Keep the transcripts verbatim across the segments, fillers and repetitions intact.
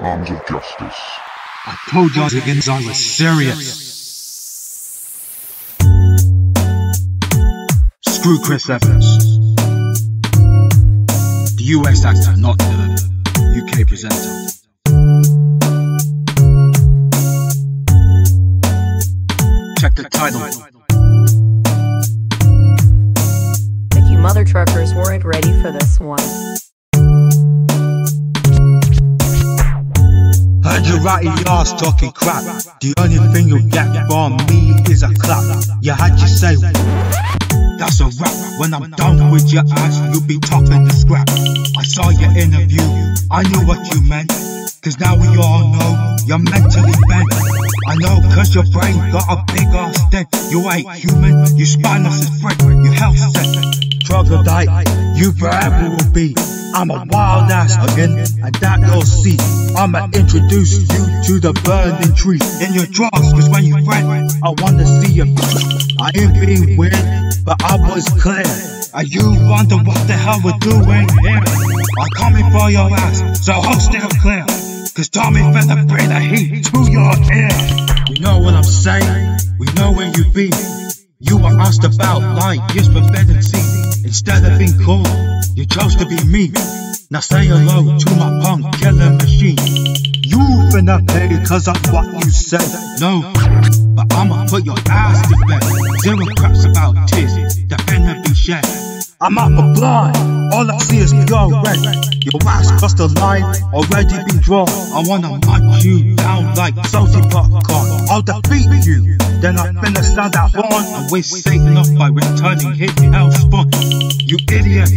Arms of Justice. I told you Higgins I was serious. Screw Chris Evans. The U S actor, not the U K presenter. Check the title. Like you mother truckers weren't ready for this one. Heard you right in your ass talking crap. The only thing you'll get from me is a clap. You had your say, that's a wrap. When I'm done with your ass, you'll be topping the scrap. I saw your interview, I knew what you meant. Cause now we all know you're mentally bent. I know cause your brain got a big ass dent. You ain't human, you spine us as friend. You health set, troglodyte, you forever will be. I'm a wild ass again, and that you'll see. I'ma introduce you to the burning tree. In your drawers, cause when you friend, I wanna see you. I ain't being weird, but I was clear. And you wonder what the hell we're doing here. I'm coming for your ass, so hold still clear. Cause Tommy finna bring the heat to your ear. You know what I'm saying, we know where you be. You were asked about life, years for see. Instead of being cool, you chose to be me. Now say hello to my punk killing machine. You finna pay cause of what you said. No, but I'ma put your ass to bed. Zero craps about tears, the enemy shed. I'm up a blind, all I see is pure red. Your ass crossed the line, already been drawn. I wanna munch you down like salty popcorn. I'll defeat you, then I finna stand out on. And we're satan off by returning his hellspawn. You idiot,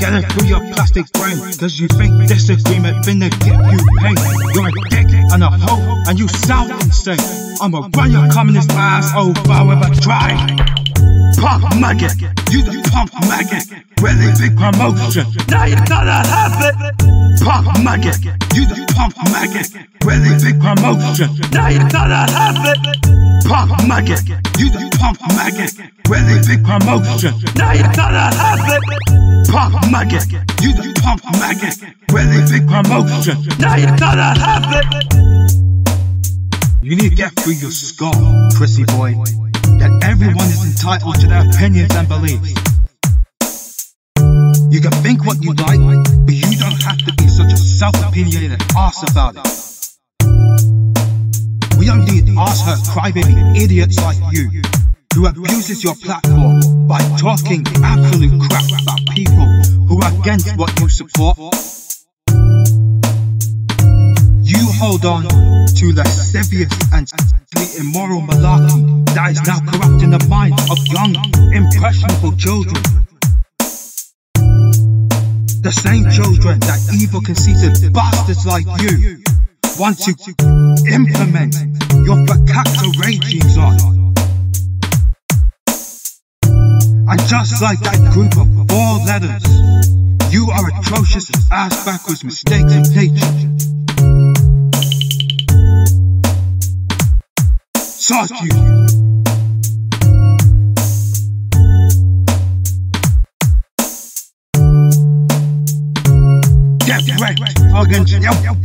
get it through your plastic brain. Cause you think disagreement finna get you pain. You're a dick and a hoe, and you sound insane. I'ma run your communist ass over if I try. Punk maggot, you the punk maggot, really big promotion, now you gotta have it. Punk maggot, you the punk maggot, really big promotion, now you gotta have it. Punk maggot, you the punk maggot, really big promotion, now you gotta have it. Punk maggot, you the punk maggot, really big promotion, now you gotta have it. You need to get through your skull, Chrissy boy, that everyone is entitled to their opinions and beliefs. You can think what you like, but you don't have to be such a self-opinionated arse about it. We don't need arse-hurt crybaby idiots like you, who abuses your platform by talking absolute crap about people who are against what you support. You hold on to lascivious and immoral malarkey that is now corrupting the minds of young, impressionable children. The same children that evil, conceited bastards like you want to implement your peccata regimes on. And just like that group of four letters, you are atrocious ass backwards mistakes in nature. Suck you. Get wrecked, fucking yo.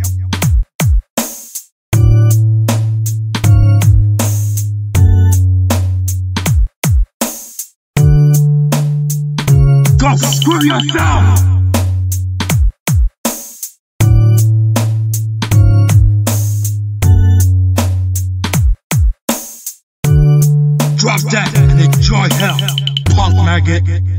Go screw yourself. Drop that and enjoy hell, punk maggot.